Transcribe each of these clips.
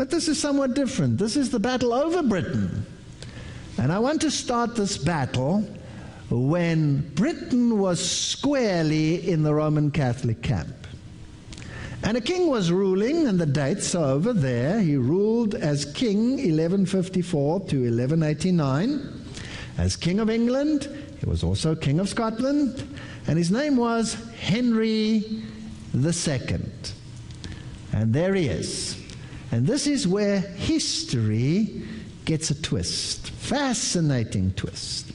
But this is somewhat different. This is the battle over Britain. And I want to start this battle when Britain was squarely in the Roman Catholic camp. And a king was ruling, and the dates are over there. He ruled as king 1154 to 1189, as king of England. He was also king of Scotland, and his name was Henry II. And there he is. And this is where history gets a twist, fascinating twist.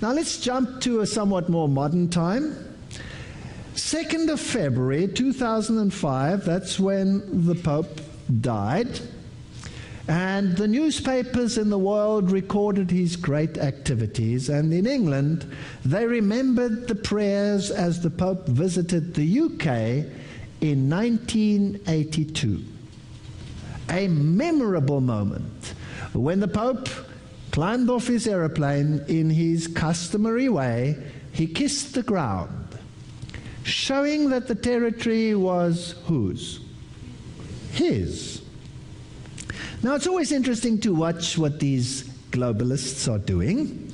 Now let's jump to a somewhat more modern time. 2nd of February 2005, that's when the Pope died, and the newspapers in the world recorded his great activities, and in England they remembered the prayers as the Pope visited the UK in 1982. A memorable moment when the Pope climbed off his aeroplane in his customary way. He kissed the ground, showing that the territory was whose? His. Now, it's always interesting to watch what these globalists are doing.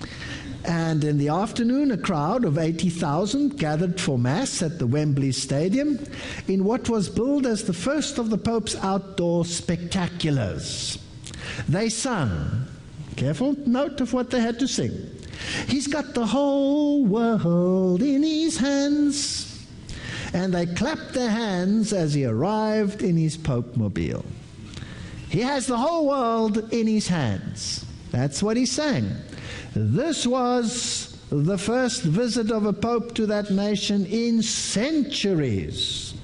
And in the afternoon, a crowd of 80,000 gathered for Mass at the Wembley Stadium in what was billed as the first of the Pope's outdoor spectaculars. They sung. Careful note of what they had to sing. He's got the whole world in his hands. And they clapped their hands as he arrived in his Pope mobile. He has the whole world in his hands. That's what he sang. This was the first visit of a Pope to that nation in centuries.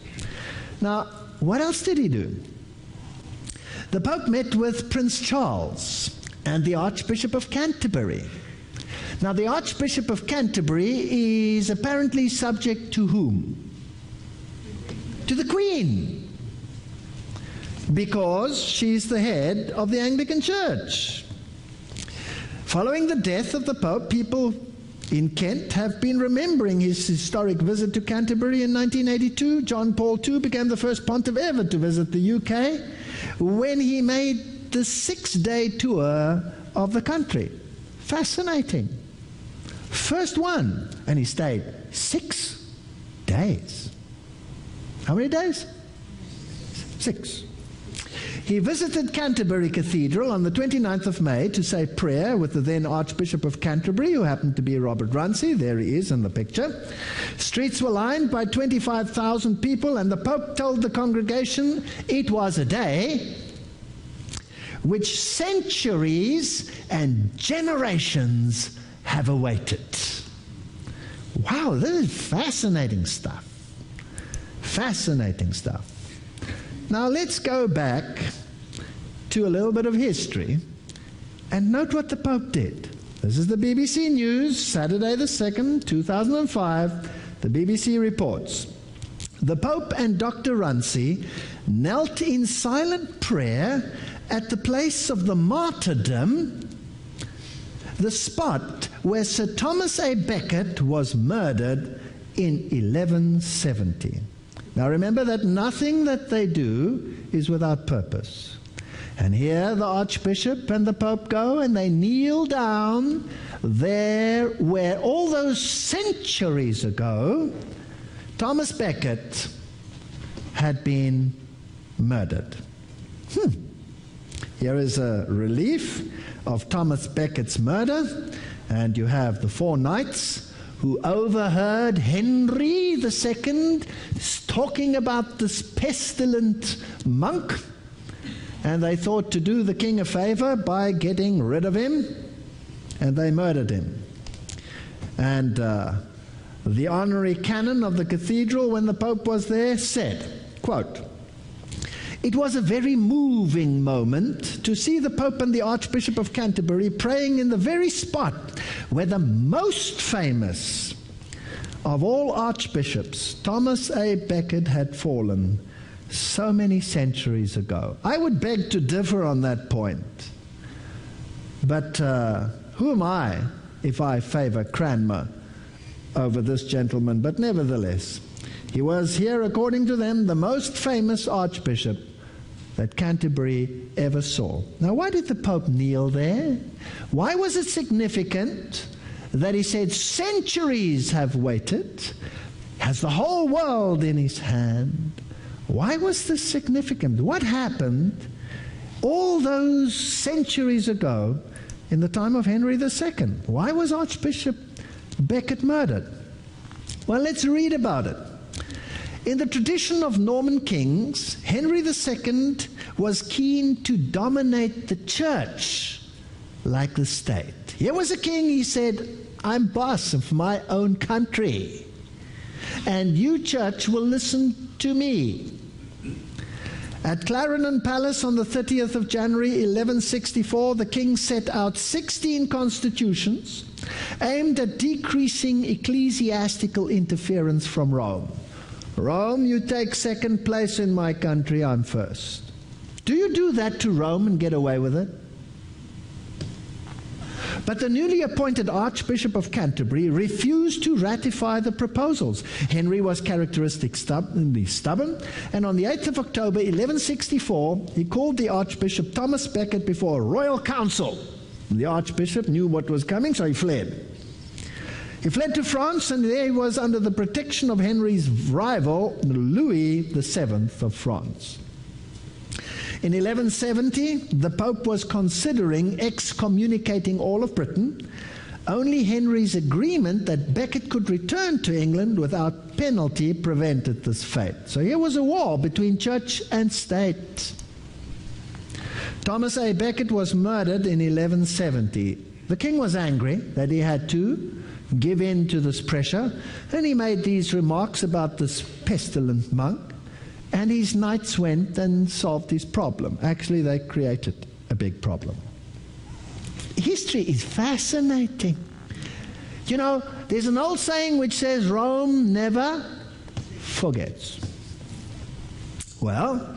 Now, what else did he do? The Pope met with Prince Charles and the Archbishop of Canterbury. Now, the Archbishop of Canterbury is apparently subject to whom? To the Queen, because she's the head of the Anglican Church. Following the death of the Pope, people in Kent have been remembering his historic visit to Canterbury in 1982. John Paul II became the first pontiff ever to visit the UK when he made the 6-day tour of the country. Fascinating. First one, and he stayed 6 days. How many days? 6. He visited Canterbury Cathedral on the 29th of May to say prayer with the then Archbishop of Canterbury, who happened to be Robert Runcie. There he is in the picture. Streets were lined by 25,000 people, and the Pope told the congregation it was a day which centuries and generations have awaited. Wow, this is fascinating stuff. Fascinating stuff. Now let's go back to a little bit of history and note what the Pope did. This is the BBC News, Saturday the 2nd, 2005. The BBC reports, the Pope and Dr. Runcie knelt in silent prayer at the place of the martyrdom, the spot where Sir Thomas à Becket was murdered in 1170. Now remember that nothing that they do is without purpose. And here the Archbishop and the Pope go and they kneel down there where all those centuries ago Thomas Becket had been murdered. Here is a relief of Thomas Becket's murder, and you have the 4 knights who overheard Henry II talking about this pestilent monk, and they thought to do the king a favor by getting rid of him, and they murdered him. And the honorary canon of the cathedral, when the Pope was there, said, quote, "It was a very moving moment to see the Pope and the Archbishop of Canterbury praying in the very spot where the most famous of all archbishops, Thomas à Becket, had fallen so many centuries ago." I would beg to differ on that point. But who am I if I favor Cranmer over this gentleman? But nevertheless, he was here, according to them, the most famous archbishop that Canterbury ever saw. Now, why did the Pope kneel there? Why was it significant that he said, centuries have waited, has the whole world in his hand? Why was this significant? What happened all those centuries ago in the time of Henry II? Why was Archbishop Becket murdered? Well, let's read about it. In the tradition of Norman kings, Henry II was keen to dominate the church like the state. Here was a king, he said, I'm boss of my own country, and you, church, will listen to me. At Clarendon Palace on the 30th of January 1164, the king set out 16 constitutions aimed at decreasing ecclesiastical interference from Rome. Rome, you take second place in my country, I'm first. Do you do that to Rome and get away with it? But the newly appointed Archbishop of Canterbury refused to ratify the proposals. Henry was characteristically stubborn, and on the 8th of October 1164, he called the Archbishop Thomas Becket before a royal council. The Archbishop knew what was coming, so he fled. He fled to France, and there he was under the protection of Henry's rival, Louis the Seventh of France. In 1170, the Pope was considering excommunicating all of Britain. Only Henry's agreement that Becket could return to England without penalty prevented this fate. So here was a war between church and state. Thomas à Becket was murdered in 1170. The king was angry that he had to give in to this pressure, and he made these remarks about this pestilent monk. And his knights went and solved his problem. Actually, they created a big problem. History is fascinating. You know, there's an old saying which says, Rome never forgets. Well,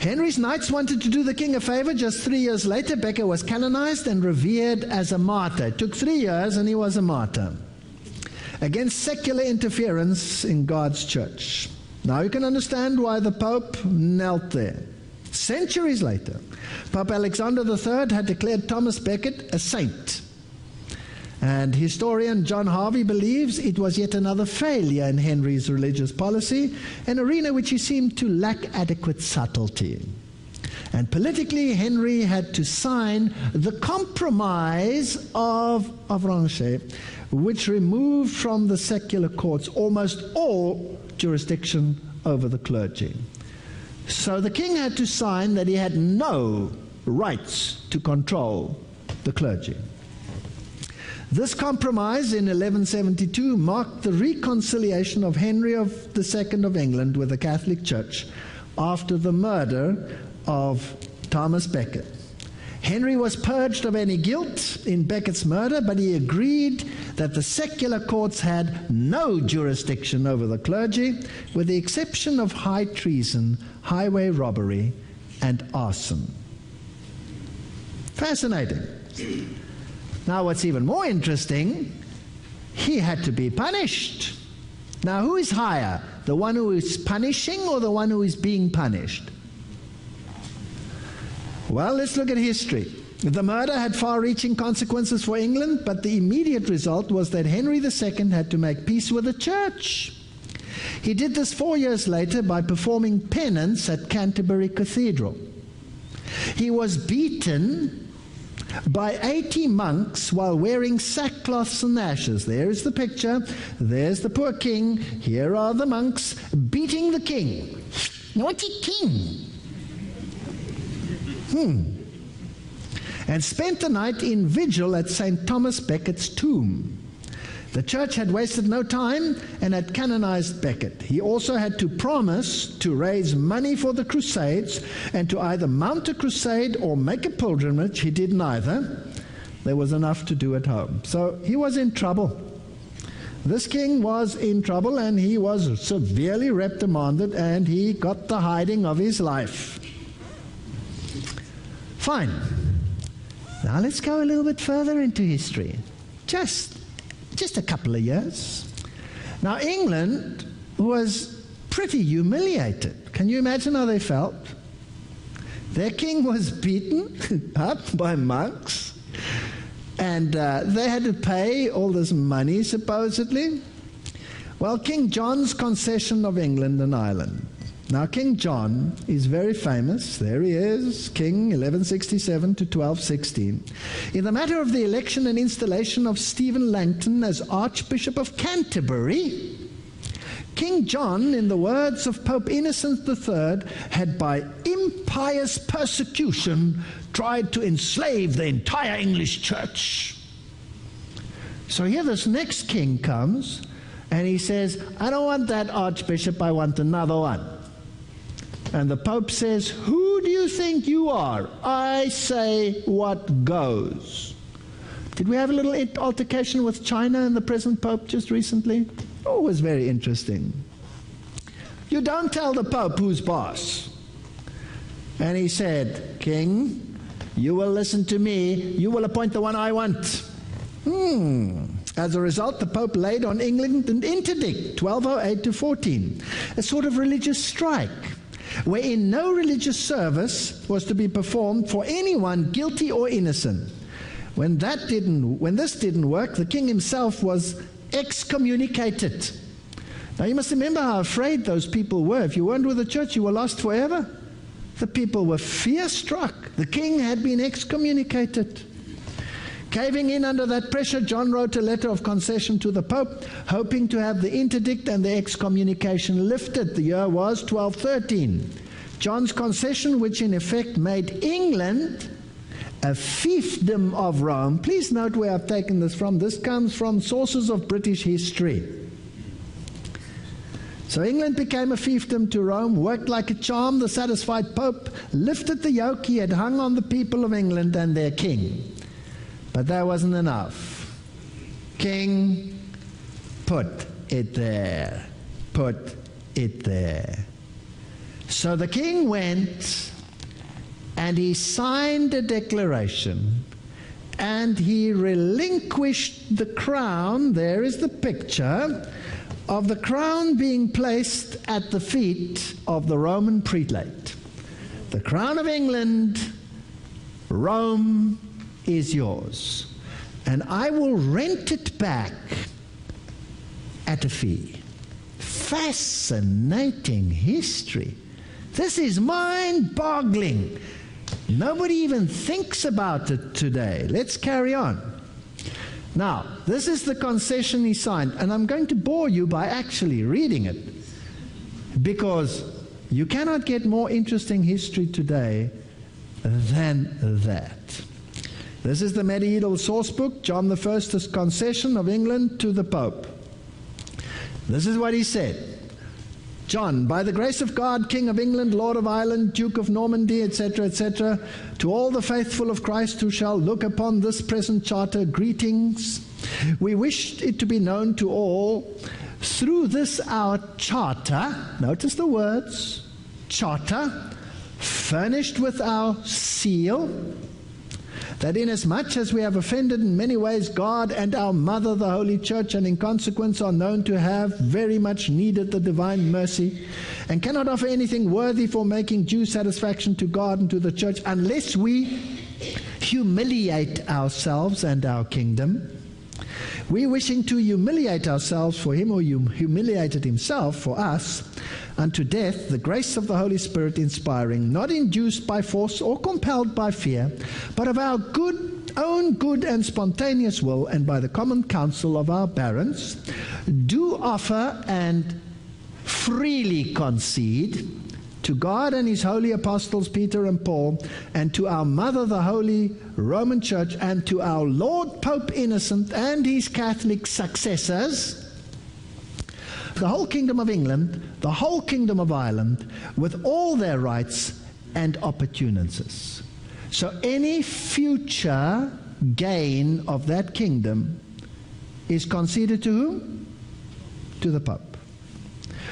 Henry's knights wanted to do the king a favor. Just 3 years later, Becket was canonized and revered as a martyr. It took 3 years, and he was a martyr. Against secular interference in God's church. Now you can understand why the Pope knelt there. Centuries later, Pope Alexander III had declared Thomas Becket a saint. And historian John Harvey believes it was yet another failure in Henry's religious policy, an arena which he seemed to lack adequate subtlety. And politically, Henry had to sign the Compromise of Rancher, which removed from the secular courts almost all jurisdiction over the clergy. So the king had to sign that he had no rights to control the clergy. This compromise in 1172 marked the reconciliation of Henry II of England with the Catholic Church after the murder of Thomas Becket. Henry was purged of any guilt in Becket's murder, but he agreed that the secular courts had no jurisdiction over the clergy, with the exception of high treason, highway robbery, and arson. Fascinating. Now, what's even more interesting, he had to be punished. Now, who is higher, the one who is punishing or the one who is being punished? Well, let's look at history. The murder had far-reaching consequences for England, but the immediate result was that Henry II had to make peace with the church. He did this 4 years later by performing penance at Canterbury Cathedral. He was beaten by 80 monks while wearing sackcloths and ashes. There is the picture. There's the poor king. Here are the monks beating the king. Naughty king! And spent the night in vigil at St. Thomas Becket's tomb. The church had wasted no time and had canonized Becket. He also had to promise to raise money for the crusades and to either mount a crusade or make a pilgrimage. He did neither. There was enough to do at home. So he was in trouble. This king was in trouble, and he was severely reprimanded, and he got the hiding of his life. Fine. Now let's go a little bit further into history. Just a couple of years. Now England was pretty humiliated. Can you imagine how they felt? Their king was beaten up by monks, and they had to pay all this money, supposedly. Well, King John's concession of England and Ireland. Now, King John is very famous. There he is, king 1167 to 1216. In the matter of the election and installation of Stephen Langton as Archbishop of Canterbury, King John, in the words of Pope Innocent III, had by impious persecution tried to enslave the entire English church. So here this next king comes, and he says, I don't want that archbishop, I want another one. And the Pope says, who do you think you are? I say what goes. Did we have a little altercation with China and the present Pope just recently? Oh, it was very interesting. You don't tell the Pope who's boss. And he said, King, you will listen to me. You will appoint the one I want. As a result, the Pope laid on England an interdict, 1208 to 14, a sort of religious strike, wherein no religious service was to be performed for anyone guilty or innocent. When this didn't work, the king himself was excommunicated. Now you must remember how afraid those people were. If you weren't with the church, you were lost forever. The people were fear-struck. The king had been excommunicated. Caving in under that pressure, John wrote a letter of concession to the Pope, hoping to have the interdict and the excommunication lifted. The year was 1213. John's concession, which in effect made England a fiefdom of Rome. Please note where I've taken this from. This comes from sources of British history. So England became a fiefdom to Rome, worked like a charm. The satisfied Pope lifted the yoke he had hung on the people of England and their king. But that wasn't enough. King, put it there. Put it there. So the king went and he signed a declaration and he relinquished the crown. There is the picture of the crown being placed at the feet of the Roman prelate. The crown of England, Rome, is yours, and I will rent it back at a fee. Fascinating history. This is mind-boggling. Nobody even thinks about it today. Let's carry on. Now, this is the concession he signed, and I'm going to bore you by actually reading it, because you cannot get more interesting history today than that. This is the medieval source book, John I's concession of England to the Pope. This is what he said. John, by the grace of God, King of England, Lord of Ireland, Duke of Normandy, etc., etc., to all the faithful of Christ who shall look upon this present charter, greetings. We wish it to be known to all through this our charter, notice the words, charter, furnished with our seal, that inasmuch as we have offended in many ways God and our Mother, the Holy Church, and in consequence are known to have very much needed the divine mercy, and cannot offer anything worthy for making due satisfaction to God and to the Church, unless we humiliate ourselves and our kingdom, we wishing to humiliate ourselves for him, or humiliated himself for us, unto death, the grace of the Holy Spirit inspiring, not induced by force or compelled by fear, but of our own good and spontaneous will, and by the common counsel of our barons, do offer and freely concede to God and his holy apostles Peter and Paul, and to our Mother, the Holy Roman Church, and to our Lord Pope Innocent and his Catholic successors, the whole kingdom of England, the whole kingdom of Ireland, with all their rights and opportunities. So any future gain of that kingdom is conceded to whom? To the Pope.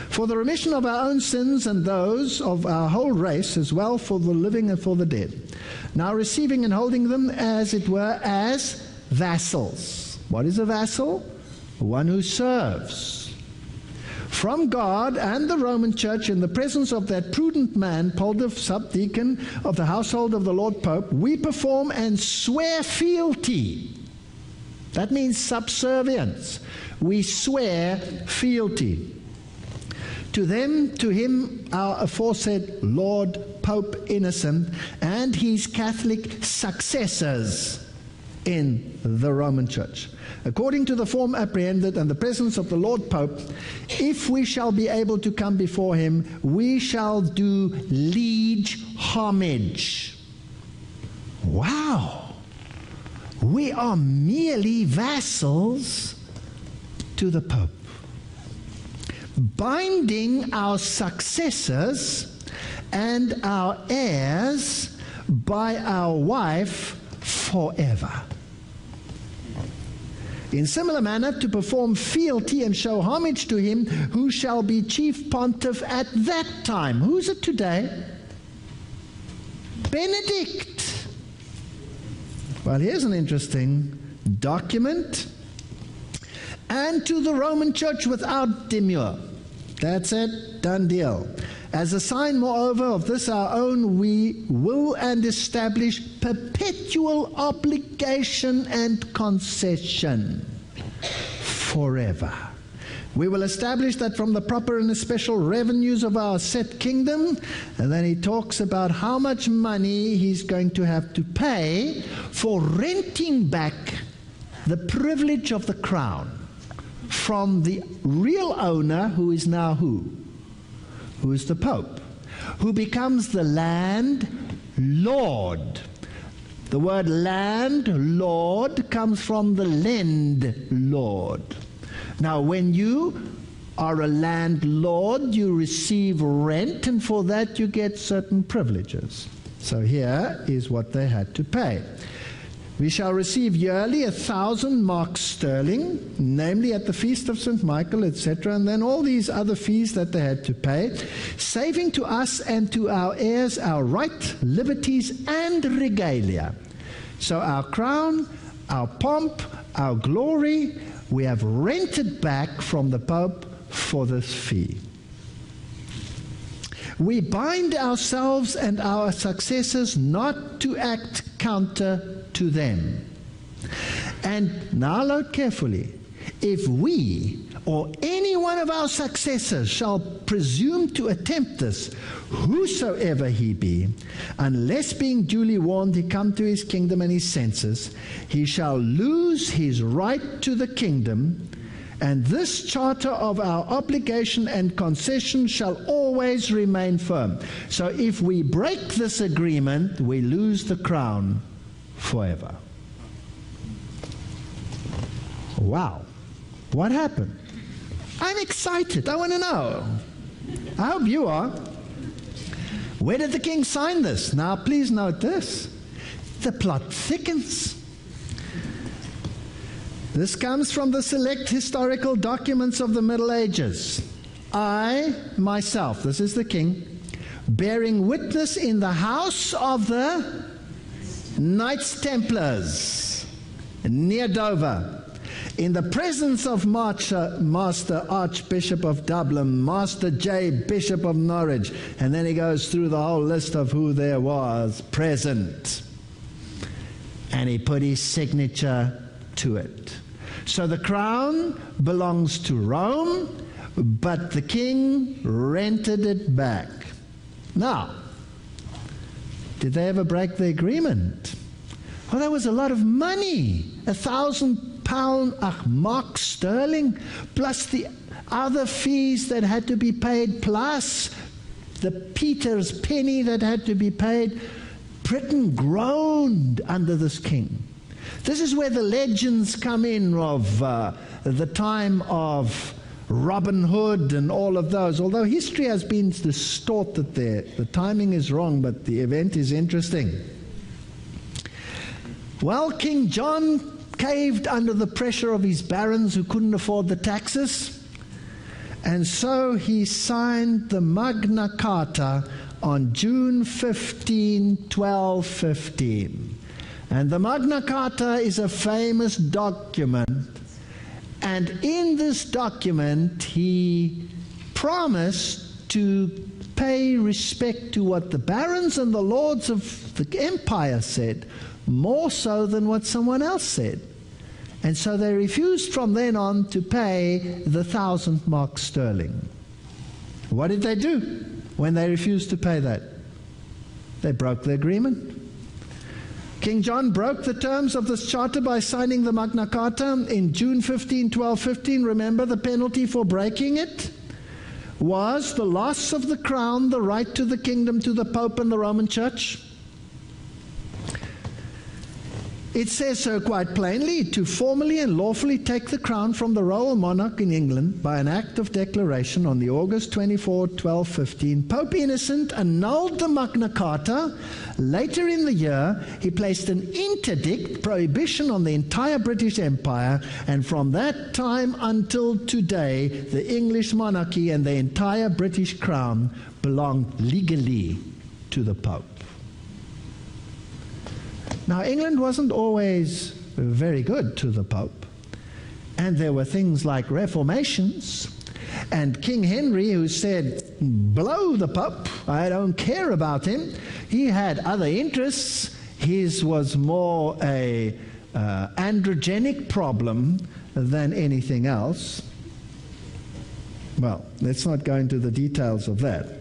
For the remission of our own sins and those of our whole race, as well for the living and for the dead. Now receiving and holding them, as it were, as vassals. What is a vassal? One who serves. from God and the Roman Church in the presence of that prudent man, Paul the subdeacon of the household of the Lord Pope, we perform and swear fealty. That means subservience. We swear fealty. To them, to him, our aforesaid Lord Pope Innocent and his Catholic successors in the Roman Church, according to the form apprehended and the presence of the Lord Pope, if we shall be able to come before him, we shall do liege homage. Wow! We are merely vassals to the Pope, binding our successors and our heirs by our wife forever. In similar manner, to perform fealty and show homage to him who shall be chief pontiff at that time. Who's it today? Benedict. Well, here's an interesting document. And to the Roman Church without demur. That's it, done deal. As a sign, moreover, of this our own, we will and establish perpetual obligation and concession forever. We will establish that from the proper and especial revenues of our set kingdom. And then he talks about how much money he's going to have to pay for renting back the privilege of the crown from the real owner, who is now who? Who is the Pope, who becomes the landlord. The word landlord comes from the landlord. Now, when you are a landlord, you receive rent, and for that you get certain privileges. So here is what they had to pay. We shall receive yearly 1,000 marks sterling, namely at the feast of St. Michael, etc., and then all these other fees that they had to pay, saving to us and to our heirs our right, liberties, and regalia. So our crown, our pomp, our glory, we have rented back from the Pope for this fee. We bind ourselves and our successors not to act counter to them. And now look carefully. If we or any one of our successors shall presume to attempt this, whosoever he be, unless being duly warned he come to his kingdom and his senses, he shall lose his right to the kingdom. And this charter of our obligation and concession shall always remain firm. So if we break this agreement, we lose the crown forever. Wow. What happened? I'm excited. I want to know. I hope you are. Where did the king sign this? Now, please note this. The plot thickens. This comes from the select historical documents of the Middle Ages. I, myself, this is the king, bearing witness in the house of the Knights Templars near Dover, in the presence of Master Archbishop of Dublin, Master J, Bishop of Norwich, and then he goes through the whole list of who there was present. And he put his signature to it. So the crown belongs to Rome, but the king rented it back. Now, did they ever break the agreement? Well, that was a lot of money. 1,000 pound marks sterling, plus the other fees that had to be paid, plus the Peter's penny that had to be paid. Britain groaned under this king. This is where the legends come in of the time of Robin Hood and all of those. Although history has been distorted there. The timing is wrong, but the event is interesting. Well, King John caved under the pressure of his barons who couldn't afford the taxes. And so he signed the Magna Carta on June 15, 1215. And the Magna Carta is a famous document. And in this document, he promised to pay respect to what the barons and the lords of the empire said, more so than what someone else said. And so they refused from then on to pay the 1,000 marks sterling. What did they do when they refused to pay that? They broke the agreement. King John broke the terms of this charter by signing the Magna Carta in June 15, 1215. Remember, the penalty for breaking it was the loss of the crown, the right to the kingdom, to the Pope and the Roman Church. It says so quite plainly, to formally and lawfully take the crown from the royal monarch in England by an act of declaration on the August 24, 1215. Pope Innocent annulled the Magna Carta. Later in the year, he placed an interdict prohibition on the entire British Empire, and from that time until today, the English monarchy and the entire British crown belonged legally to the Pope. Now, England wasn't always very good to the Pope, and there were things like reformations, and King Henry, who said, blow the Pope, I don't care about him. He had other interests. His was more a androgenic problem than anything else. Well, let's not go into the details of that.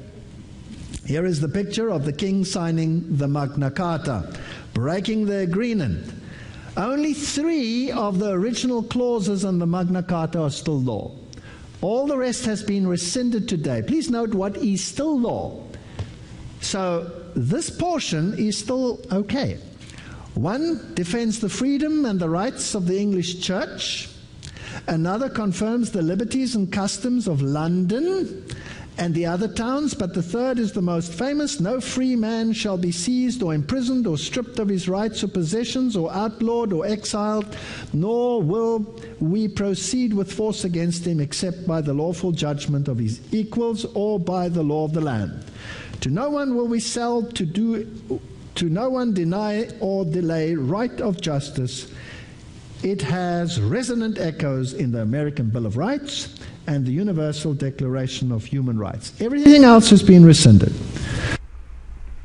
Here is the picture of the king signing the Magna Carta, breaking the agreement. Only 3 of the original clauses on the Magna Carta are still law. All the rest has been rescinded today. Please note what is still law. So this portion is still okay. 1 defends the freedom and the rights of the English Church. Another confirms the liberties and customs of London and the other towns, but the 3rd is the most famous. No free man shall be seized or imprisoned or stripped of his rights or possessions or outlawed or exiled, nor will we proceed with force against him except by the lawful judgment of his equals or by the law of the land. To no one will we sell, to no one deny or delay right of justice. It has resonant echoes in the American Bill of Rights and the Universal Declaration of Human Rights. Everything else has been rescinded.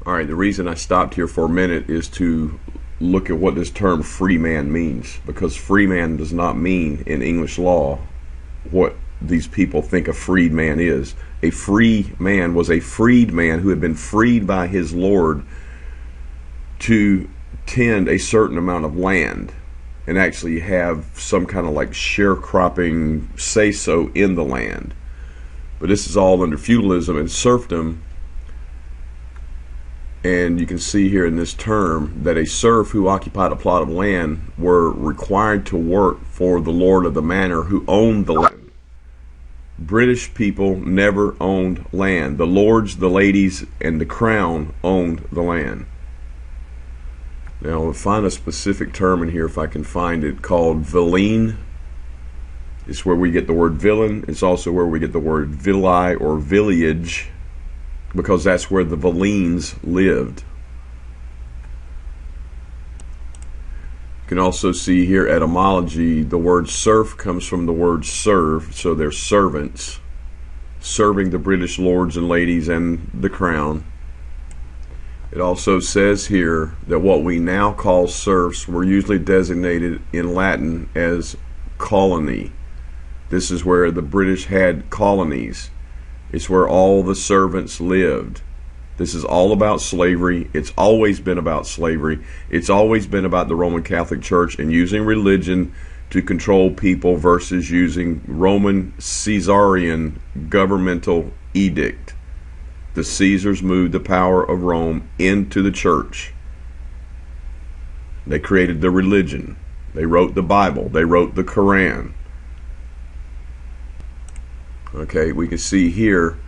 All right, the reason I stopped here for a minute is to look at what this term free man means, because free man does not mean in English law what these people think a freed man is. A free man was a freed man who had been freed by his lord to tend a certain amount of land and actually have some kind of like sharecropping say-so in the land. But this is all under feudalism and serfdom, and you can see here in this term that a serf who occupied a plot of land were required to work for the lord of the manor who owned the land. British people never owned land. The lords, the ladies, and the crown owned the land. Now, I'll find a specific term in here if I can find it, called villein. It's where we get the word villain. It's also where we get the word vili or village, because that's where the villeins lived. You can also see here etymology. The word serf comes from the word serve, so they're servants, serving the British lords and ladies and the crown. It also says here that what we now call serfs were usually designated in Latin as colony. This is where the British had colonies. It's where all the servants lived. This is all about slavery. It's always been about slavery. It's always been about the Roman Catholic Church and using religion to control people versus using Roman Caesarian governmental edict. The Caesars moved the power of Rome into the church. They created the religion. They wrote the Bible. They wrote the Quran. Okay, we can see here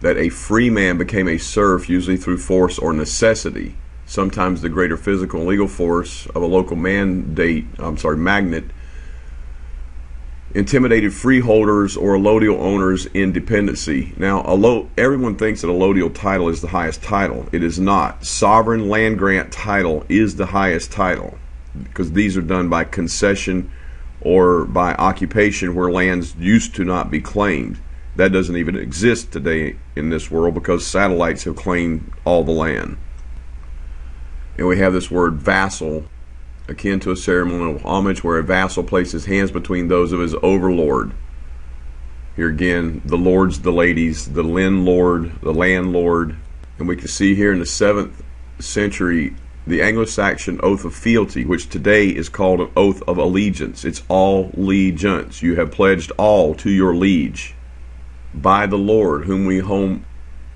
that a free man became a serf usually through force or necessity. Sometimes the greater physical and legal force of a local magnate intimidated freeholders or allodial owners in dependency. Now, everyone thinks that allodial title is the highest title. It is not. Sovereign land grant title is the highest title, because these are done by concession or by occupation where lands used to not be claimed. That doesn't even exist today in this world because satellites have claimed all the land. And we have this word vassal, akin to a ceremonial homage where a vassal places hands between those of his overlord. Here again, the lords, the ladies, the landlord, the landlord. And we can see here in the 7th century the Anglo-Saxon oath of fealty, which today is called an oath of allegiance. It's allegiance. You have pledged all to your liege. By the Lord, whom we home.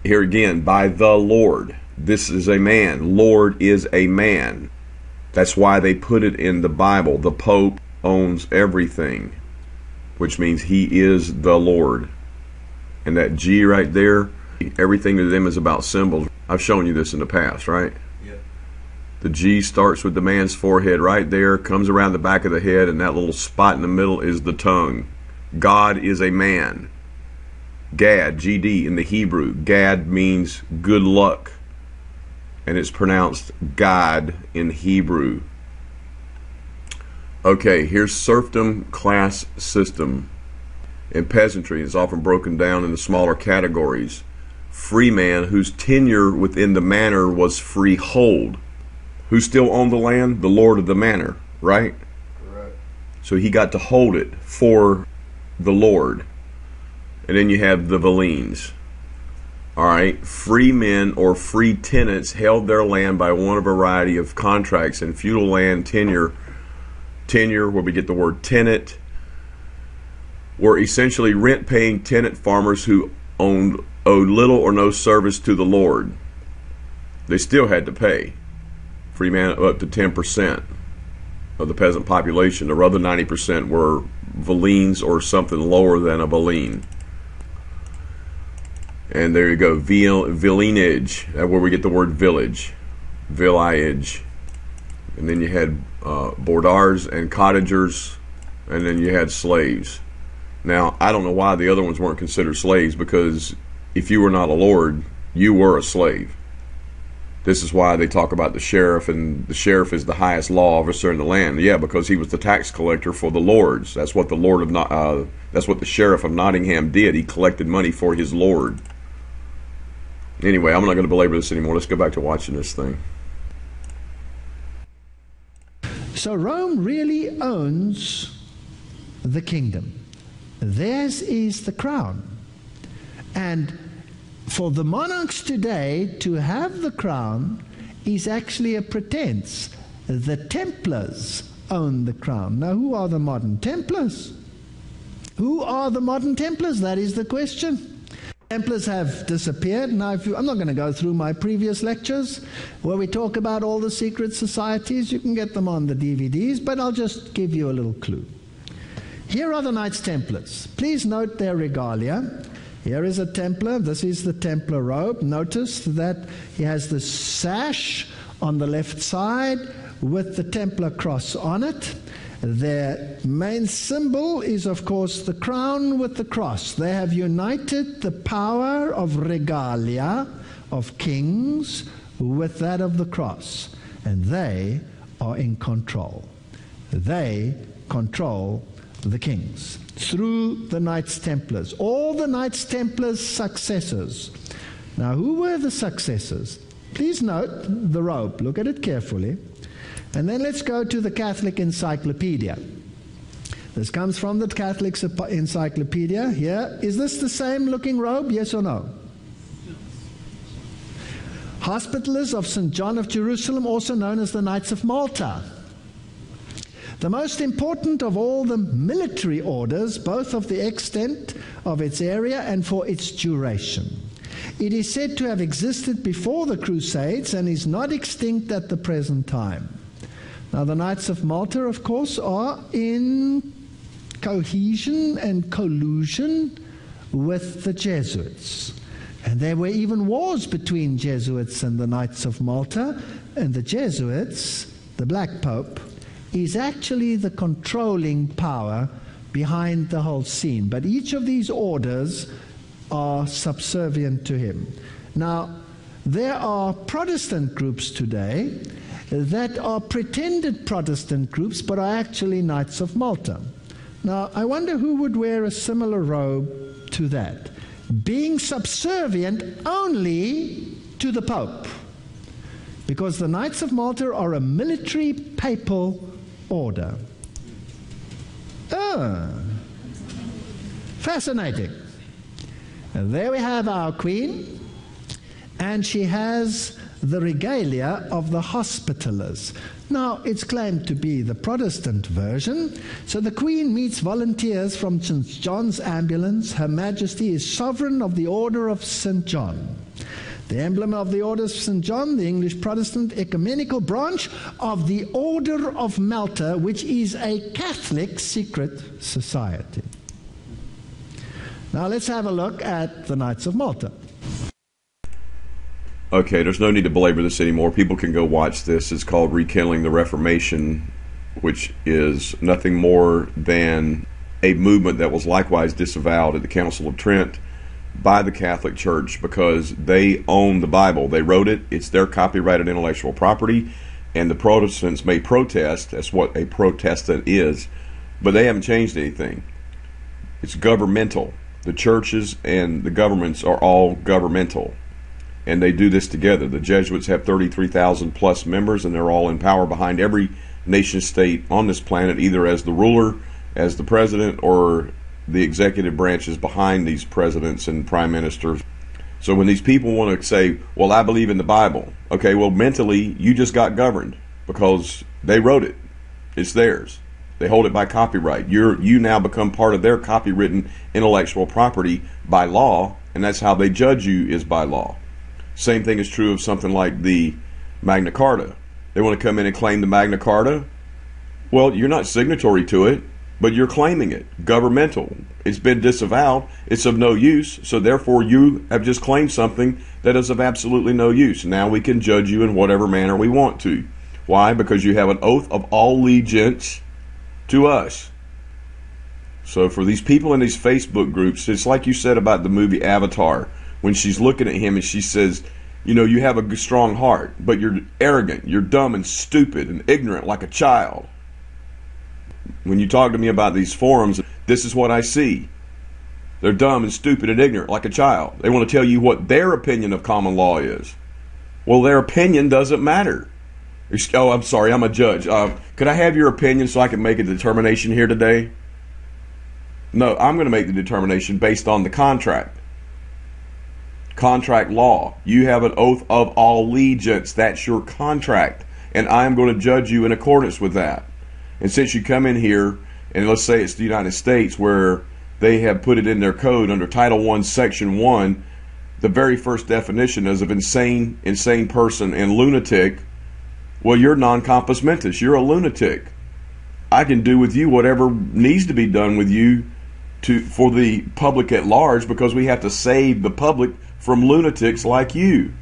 Here again, by the Lord. This is a man. Lord is a man. That's why they put it in the Bible. The Pope owns everything, which means he is the Lord. And that G right there, everything to them is about symbols. I've shown you this in the past, right? Yeah. The G starts with the man's forehead right there, comes around the back of the head, and that little spot in the middle is the tongue. God is a man. Gad, G-D in the Hebrew. Gad means good luck. And it's pronounced God in Hebrew. Okay, here's serfdom, class system, and peasantry. It's often broken down into smaller categories. Freeman, whose tenure within the manor was freehold. Who still owned the land? The lord of the manor, right? Correct. So he got to hold it for the lord. And then you have the villeins. All right, free men or free tenants held their land by one of a variety of contracts and feudal land tenure. Tenure, where we get the word tenant, were essentially rent-paying tenant farmers who owed little or no service to the lord. They still had to pay. Free man up to 10% of the peasant population. The other 90% were villeins or something lower than a villein. And there you go, villinage, where we get the word village, village. And then you had bordars and cottagers, and then you had slaves. Now, I don't know why the other ones weren't considered slaves, because if you were not a lord, you were a slave. This is why they talk about the sheriff, and the sheriff is the highest law officer in the land. Yeah, because he was the tax collector for the lords. That's what the lord of that's what the sheriff of Nottingham did. He collected money for his lord. Anyway, I'm not going to belabor this anymore. Let's go back to watching this thing. So Rome really owns the kingdom. Theirs is the crown. And for the monarchs today to have the crown is actually a pretense. The Templars own the crown. Now, who are the modern Templars? Who are the modern Templars? That is the question. Templars have disappeared. Now, I'm not going to go through my previous lectures where we talk about all the secret societies. You can get them on the DVDs, but I'll just give you a little clue. Here are the Knights Templars. Please note their regalia. Here is a Templar. This is the Templar robe. Notice that he has the sash on the left side with the Templar cross on it. Their main symbol is, of course, the crown with the cross. They have united the power of regalia, of kings, with that of the cross. And they are in control. They control the kings through the Knights Templars, all the Knights Templars' successors. Now, who were the successors? Please note the robe. Look at it carefully. And then let's go to the Catholic Encyclopedia. This comes from the Catholic Encyclopedia. Here, is this the same looking robe? Yes or no? Hospitallers of St. John of Jerusalem, also known as the Knights of Malta. The most important of all the military orders, both of the extent of its area and for its duration. It is said to have existed before the Crusades and is not extinct at the present time. Now, the Knights of Malta, of course, are in cohesion and collusion with the Jesuits. And there were even wars between Jesuits and the Knights of Malta, and the Jesuits, the Black Pope, is actually the controlling power behind the whole scene. But each of these orders are subservient to him. Now, there are Protestant groups today that are pretended Protestant groups, but are actually Knights of Malta. Now, I wonder who would wear a similar robe to that, being subservient only to the Pope, because the Knights of Malta are a military papal order. Fascinating. And there we have our Queen, and she has the regalia of the Hospitallers. Now, it's claimed to be the Protestant version, so the Queen meets volunteers from St. John's Ambulance. Her Majesty is Sovereign of the Order of St. John. The emblem of the Order of St. John, the English Protestant ecumenical branch of the Order of Malta, which is a Catholic secret society. Now let's have a look at the Knights of Malta. Okay, there's no need to belabor this anymore. People can go watch this. It's called Rekindling the Reformation, which is nothing more than a movement that was likewise disavowed at the Council of Trent by the Catholic Church, because they own the Bible. They wrote it. It's their copyrighted intellectual property, and the Protestants may protest. That's what a Protestant is, but they haven't changed anything. It's governmental. The churches and the governments are all governmental, and they do this together. The Jesuits have 33,000 plus members, and they're all in power behind every nation state on this planet, either as the ruler, as the president, or the executive branches behind these presidents and prime ministers. So when these people want to say, well, I believe in the Bible, okay, well, mentally, you just got governed because they wrote it. It's theirs. They hold it by copyright. You now become part of their copywritten intellectual property by law, and that's how they judge you, is by law. Same thing is true of something like the Magna Carta. They want to come in and claim the Magna Carta. Well, you're not signatory to it, but you're claiming it. Governmental. It's been disavowed. It's of no use. So therefore you have just claimed something that is of absolutely no use. Now we can judge you in whatever manner we want to. Why? Because you have an oath of allegiance to us. So for these people in these Facebook groups, it's like you said about the movie Avatar, when she's looking at him and she says, you know, you have a strong heart, but you're arrogant, you're dumb and stupid and ignorant like a child. When you talk to me about these forums, this is what I see. They're dumb and stupid and ignorant like a child. They want to tell you what their opinion of common law is. Well, their opinion doesn't matter. Oh, I'm sorry, I'm a judge. Could I have your opinion so I can make a determination here today? No, I'm going to make the determination based on the contract. Contract law. You have an oath of allegiance. That's your contract. And I'm going to judge you in accordance with that. And since you come in here, and let's say it's the United States, where they have put it in their code under Title I, Section 1, the very first definition is of insane person and lunatic. Well, you're non-compos mentis. You're a lunatic. I can do with you whatever needs to be done with you for the public at large, because we have to save the public from lunatics like you,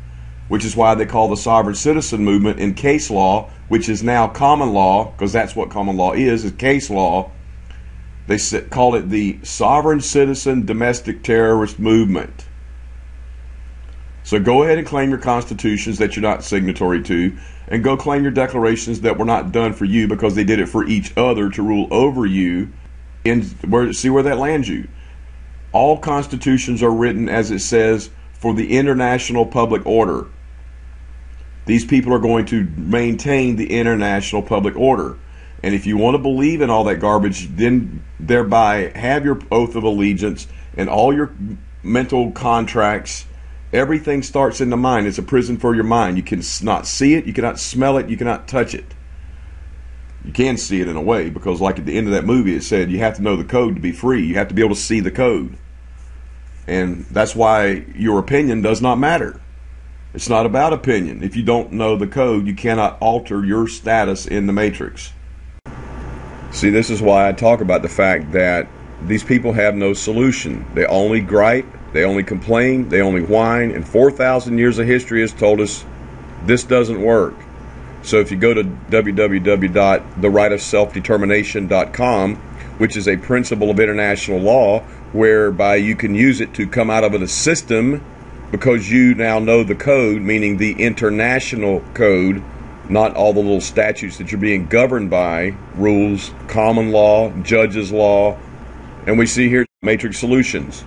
which is why they call the sovereign citizen movement in case law, which is now common law, because that's what common law is case law. They call it the sovereign citizen domestic terrorist movement. So go ahead and claim your constitutions that you're not signatory to, and go claim your declarations that were not done for you because they did it for each other to rule over you, and see where that lands you. All constitutions are written, as it says, for the international public order. These people are going to maintain the international public order. And if you want to believe in all that garbage, then thereby have your oath of allegiance and all your mental contracts. Everything starts in the mind. It's a prison for your mind. You cannot see it. You cannot smell it. You cannot touch it. You can see it in a way, because like at the end of that movie, it said you have to know the code to be free. You have to be able to see the code. And that's why your opinion does not matter. It's not about opinion. If you don't know the code, you cannot alter your status in the matrix. See, this is why I talk about the fact that these people have no solution. They only gripe, they only complain, they only whine, and 4,000 years of history has told us this doesn't work. So if you go to www.therightofselfdetermination.com, which is a principle of international law whereby you can use it to come out of the system because you now know the code, meaning the international code, not all the little statutes that you're being governed by, rules, common law, judges' law, and we see here matrix solutions.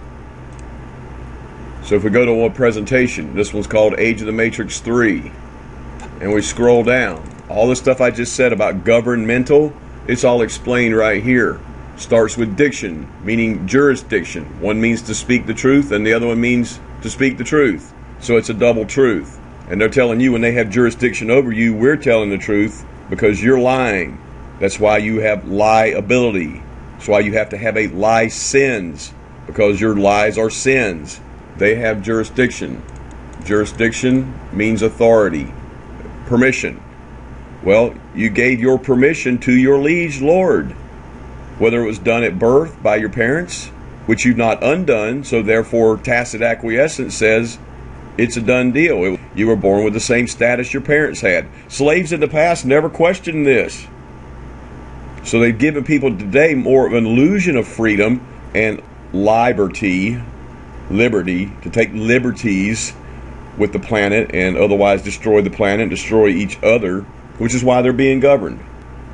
So if we go to a presentation, this one's called Age of the Matrix 3, and we scroll down, all the stuff I just said about governmental, it's all explained right here. Starts with diction, meaning jurisdiction. One means to speak the truth, and the other one means to speak the truth. So it's a double truth. And they're telling you when they have jurisdiction over you, we're telling the truth because you're lying. That's why you have liability. That's why you have to have a license, because your lies are sins. They have jurisdiction. Jurisdiction means authority, permission. Well, you gave your permission to your liege lord, whether it was done at birth by your parents, which you've not undone, so therefore tacit acquiescence says it's a done deal. You were born with the same status your parents had. Slaves in the past never questioned this. So they've given people today more of an illusion of freedom and liberty, to take liberties with the planet and otherwise destroy the planet and destroy each other, which is why they're being governed.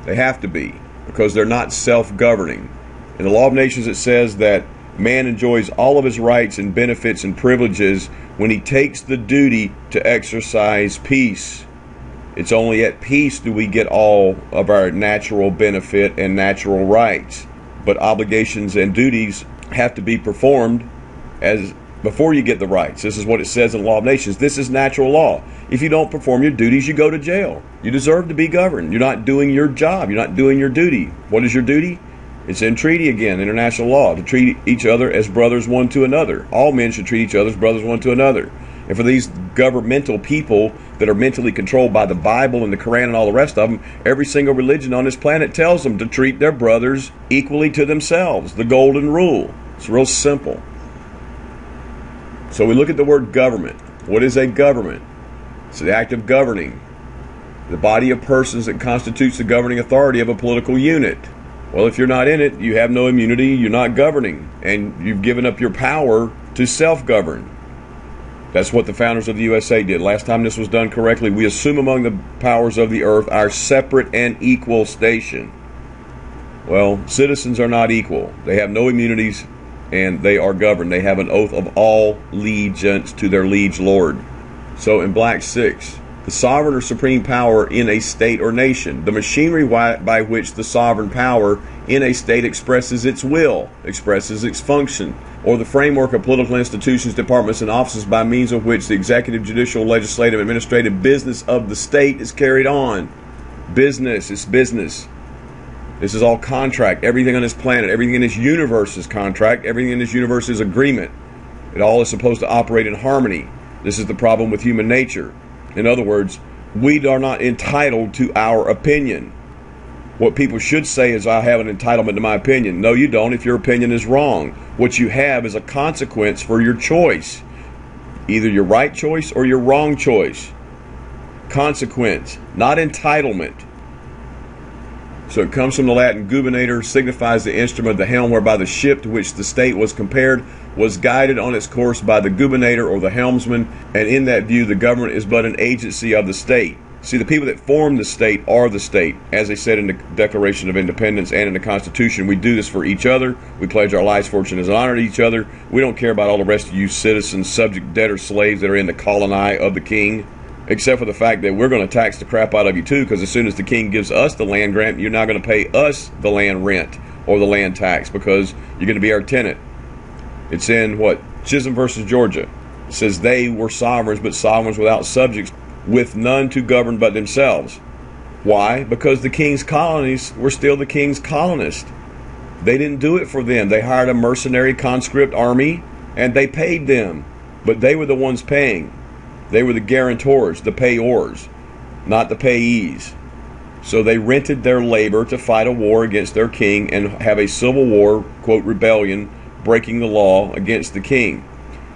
They have to be, because they're not self-governing. In the Law of Nations, it says that man enjoys all of his rights and benefits and privileges when he takes the duty to exercise peace. It's only at peace do we get all of our natural benefit and natural rights. But obligations and duties have to be performed as before you get the rights. This is what it says in the Law of Nations. This is natural law. If you don't perform your duties, you go to jail. You deserve to be governed. You're not doing your job. You're not doing your duty. What is your duty? It's in treaty again, international law, to treat each other as brothers one to another. All men should treat each other as brothers one to another. And for these governmental people that are mentally controlled by the Bible and the Quran and all the rest of them, every single religion on this planet tells them to treat their brothers equally to themselves. The golden rule. It's real simple. So we look at the word government. What is a government? It's the act of governing, the body of persons that constitutes the governing authority of a political unit. Well, if you're not in it, you have no immunity, you're not governing, and you've given up your power to self-govern. That's what the founders of the USA did. Last time this was done correctly, we assume among the powers of the earth our separate and equal station. Well, citizens are not equal. They have no immunities, and they are governed. They have an oath of allegiance to their liege lord. So in Black Six, the sovereign or supreme power in a state or nation, the machinery by which the sovereign power in a state expresses its will, expresses its function, or the framework of political institutions, departments, and offices by means of which the executive, judicial, legislative, administrative business of the state is carried on. Business is business. This is all contract. Everything on this planet, everything in this universe is contract. Everything in this universe is agreement. It all is supposed to operate in harmony. This is the problem with human nature. In other words, we are not entitled to our opinion. What people should say is, I have an entitlement to my opinion. No, you don't, if your opinion is wrong. What you have is a consequence for your choice. Either your right choice or your wrong choice. Consequence, not entitlement. So it comes from the Latin gubernator, signifies the instrument, the helm, whereby the ship to which the state was compared was guided on its course by the gubernator or the helmsman, and in that view the government is but an agency of the state. See, the people that form the state are the state, as they said in the Declaration of Independence and in the Constitution. We do this for each other. We pledge our lives, fortune, and honor to each other. We don't care about all the rest of you citizens, subject, debtor, slaves that are in the colony of the king. Except for the fact that we're going to tax the crap out of you too, because as soon as the king gives us the land grant, you're not going to pay us the land rent or the land tax, because you're going to be our tenant. It's in what? Chisholm versus Georgia. It says they were sovereigns, but sovereigns without subjects, with none to govern but themselves. Why? Because the king's colonies were still the king's colonists. They didn't do it for them. They hired a mercenary conscript army, and they paid them, but they were the ones paying. They were the guarantors, the payors, not the payees. So they rented their labor to fight a war against their king and have a civil war, quote, rebellion, breaking the law against the king.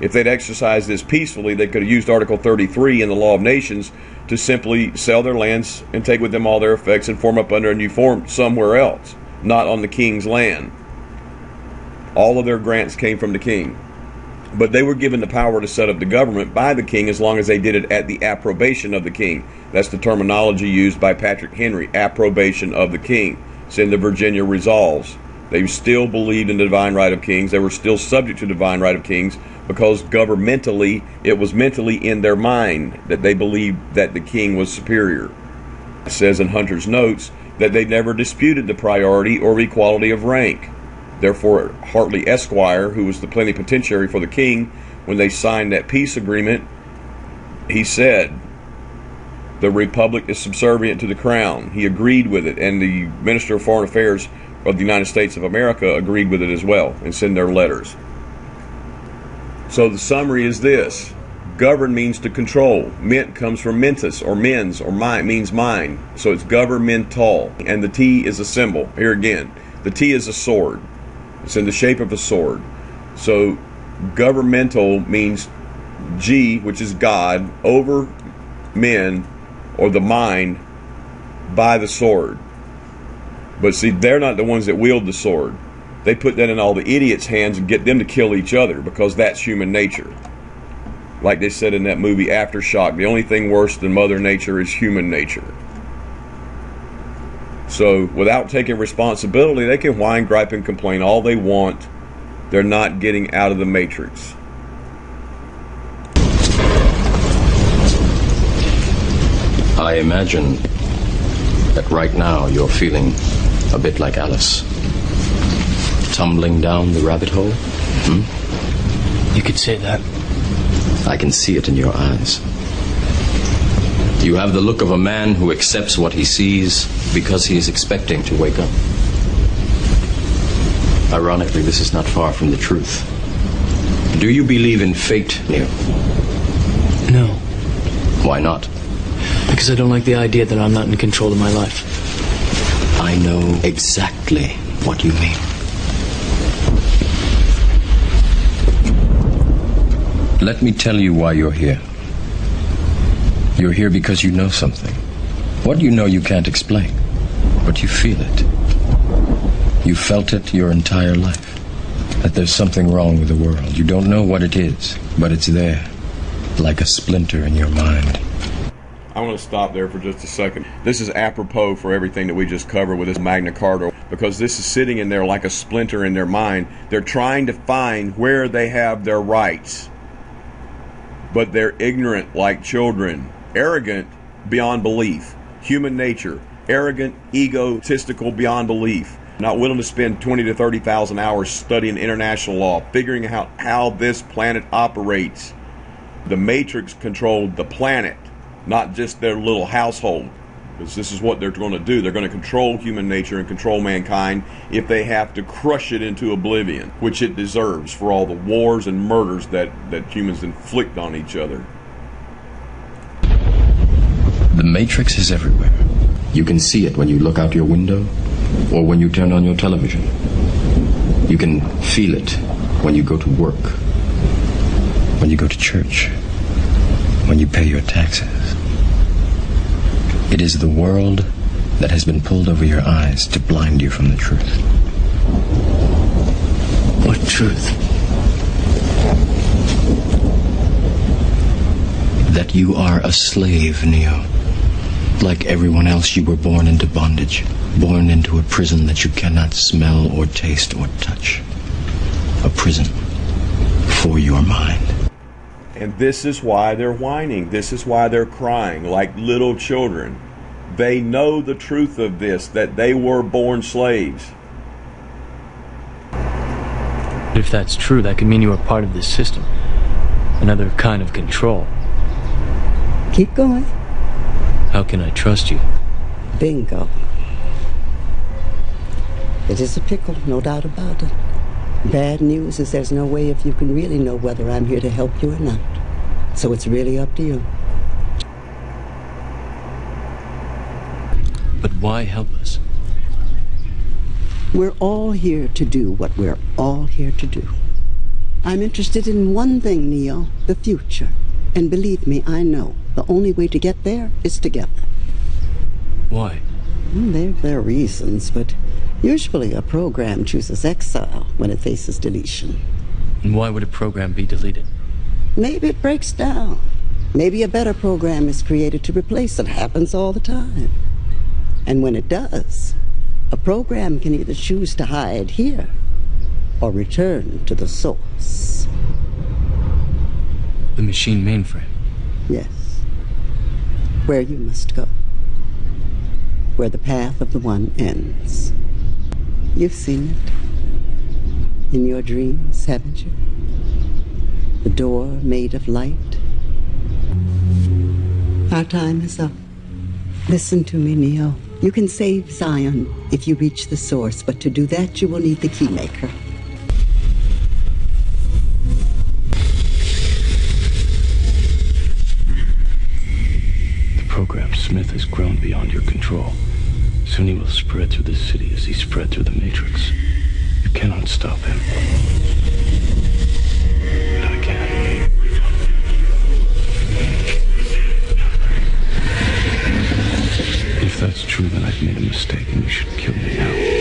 If they'd exercised this peacefully, they could have used Article 33 in the Law of Nations to simply sell their lands and take with them all their effects and form up under a new form somewhere else, not on the king's land. All of their grants came from the king. But they were given the power to set up the government by the king as long as they did it at the approbation of the king. That's the terminology used by Patrick Henry, approbation of the king. It's in the Virginia Resolves. They still believed in the divine right of kings. They were still subject to the divine right of kings, because governmentally, it was mentally in their mind that they believed that the king was superior. It says in Hunter's notes that they never disputed the priority or equality of rank. Therefore, Hartley Esquire, who was the plenipotentiary for the king, when they signed that peace agreement, he said, "The Republic is subservient to the Crown." He agreed with it, and the Minister of Foreign Affairs of the United States of America agreed with it as well and sent their letters. So the summary is this. Govern means to control. Ment comes from mentis, or mens, or mind, means mind. So it's governmental. And the T is a symbol. Here again, the T is a sword. It's in the shape of a sword. So governmental means G, which is God, over men, or the mind, by the sword. But see, they're not the ones that wield the sword. They put that in all the idiots' hands and get them to kill each other, because that's human nature. Like they said in that movie Aftershock, the only thing worse than Mother Nature is human nature. So without taking responsibility, they can whine, gripe, and complain all they want. They're not getting out of the matrix. I imagine that right now you're feeling a bit like Alice, tumbling down the rabbit hole. You could say that. I can see it in your eyes. You have the look of a man who accepts what he sees because he is expecting to wake up. Ironically, this is not far from the truth. Do you believe in fate, Neil? No. Why not? Because I don't like the idea that I'm not in control of my life. I know exactly what you mean. Let me tell you why you're here. You're here because you know something. What you know you can't explain, but you feel it. You felt it your entire life, that there's something wrong with the world. You don't know what it is, but it's there, like a splinter in your mind. I want to stop there for just a second. This is apropos for everything that we just covered with this Magna Carta, because this is sitting in there like a splinter in their mind. They're trying to find where they have their rights. But they're ignorant like children, arrogant beyond belief, human nature, arrogant, egotistical beyond belief, not willing to spend 20 to 30,000 hours studying international law, figuring out how this planet operates. The Matrix controlled the planet, not just their little household, because this is what they're going to do. They're going to control human nature and control mankind if they have to crush it into oblivion, which it deserves for all the wars and murders that humans inflict on each other. The Matrix is everywhere. You can see it when you look out your window or when you turn on your television. You can feel it when you go to work, when you go to church, when you pay your taxes. It is the world that has been pulled over your eyes to blind you from the truth. What truth? That you are a slave, Neo. Like everyone else, you were born into bondage, born into a prison that you cannot smell or taste or touch. A prison for your mind. And this is why they're whining. This is why they're crying like little children. They know the truth of this, that they were born slaves. If that's true, that could mean you are part of this system. Another kind of control. Keep going. How can I trust you? Bingo. It is a pickle, no doubt about it. Bad news is there's no way if you can really know whether I'm here to help you or not. So it's really up to you. But why help us? We're all here to do what we're all here to do. I'm interested in one thing, Neil, the future. And believe me, I know the only way to get there is together. Why? Well, there are reasons, but usually a program chooses exile when it faces deletion. And why would a program be deleted? Maybe it breaks down. Maybe a better program is created to replace it. It happens all the time. And when it does, a program can either choose to hide here or return to the source. The machine mainframe? Yes. Where you must go. Where the path of the one ends. You've seen it. In your dreams, haven't you? The door made of light. Our time is up. Listen to me, Neo. You can save Zion if you reach the source, but to do that, you will need the keymaker. The program, Smith, has grown beyond your control. Soon he will spread through this city as he spread through the Matrix. You cannot stop him. But I can. If that's true, then I've made a mistake and you should kill me now.